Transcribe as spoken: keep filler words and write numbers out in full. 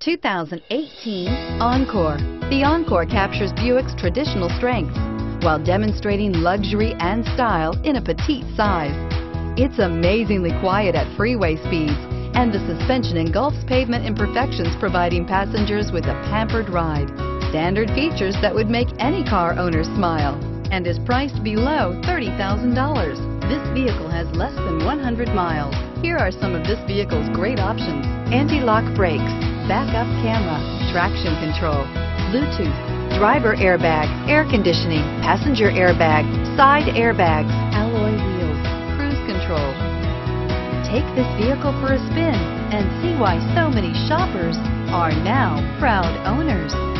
two thousand eighteen Encore. The Encore captures Buick's traditional strengths while demonstrating luxury and style in a petite size. It's amazingly quiet at freeway speeds, and the suspension engulfs pavement imperfections, providing passengers with a pampered ride. Standard features that would make any car owner smile, and is priced below thirty thousand dollars. This vehicle has less than one hundred miles. Here are some of this vehicle's great options: anti-lock brakes, backup camera, traction control, Bluetooth, driver airbag, air conditioning, passenger airbag, side airbags, alloy wheels, cruise control. Take this vehicle for a spin and see why so many shoppers are now proud owners.